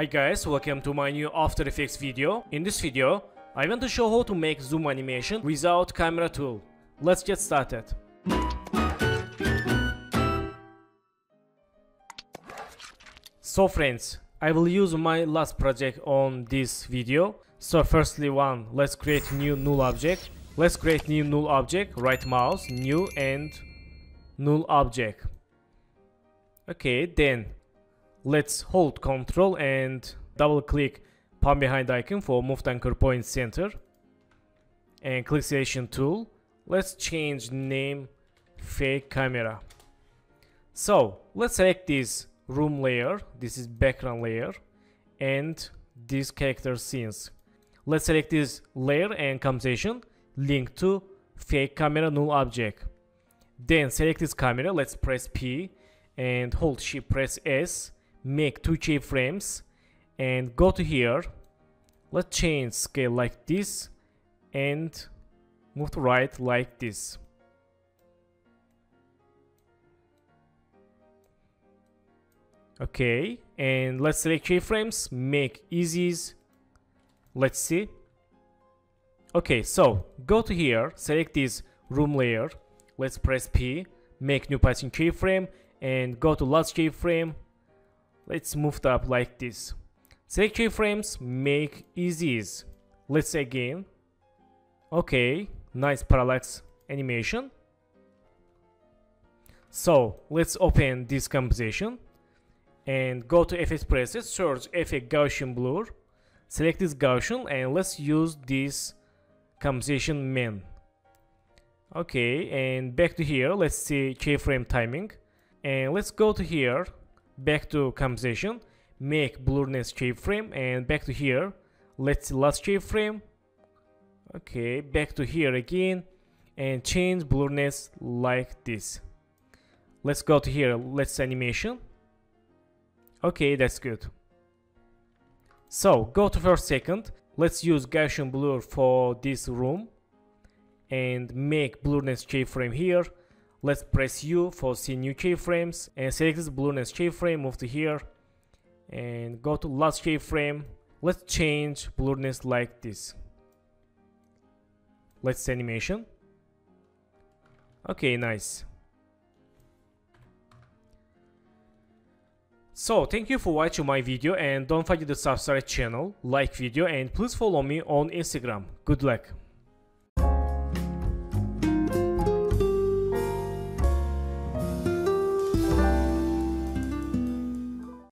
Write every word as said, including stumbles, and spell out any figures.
Hi guys, welcome to my new After Effects video. In this video, I want to show how to make zoom animation without camera tool. Let's get started. So friends, I will use my last project on this video. So firstly one, let's create new null object. Let's create new null object, right mouse, new and null object. Okay, then let's hold Ctrl and double click palm behind icon for moved anchor point center and click selection tool. Let's change name fake camera. So let's select this room layer, this is background layer, and this character scenes. Let's select this layer and composition link to fake camera null object. Then select this camera, let's press P and hold shift press S. Make two keyframes and go to here. Let's change scale like this and move to right like this. Okay, and let's select keyframes, make easies. Let's see. Okay, so go to here, select this room layer. Let's press P, make new passing keyframe and go to last keyframe. Let's move up like this. Select keyframes, make easies. Let's again. Okay, nice parallax animation. So let's open this composition and go to Effects presets, search effect Gaussian blur. Select this Gaussian and let's use this composition man. Okay, and back to here, let's see keyframe timing. And let's go to here. Back to composition, make blurriness keyframe and back to here. Let's see last keyframe. Okay, back to here again and change blurriness like this. Let's go to here, let's animation. Okay, that's good. So go to first second. Let's use Gaussian blur for this room and make blurriness keyframe here. Let's press U for see new keyframes and select this blurriness keyframe, move to here and go to last keyframe. Let's change blurriness like this. Let's see animation. Okay, nice. So thank you for watching my video and don't forget to subscribe channel, like video and please follow me on Instagram. Good luck.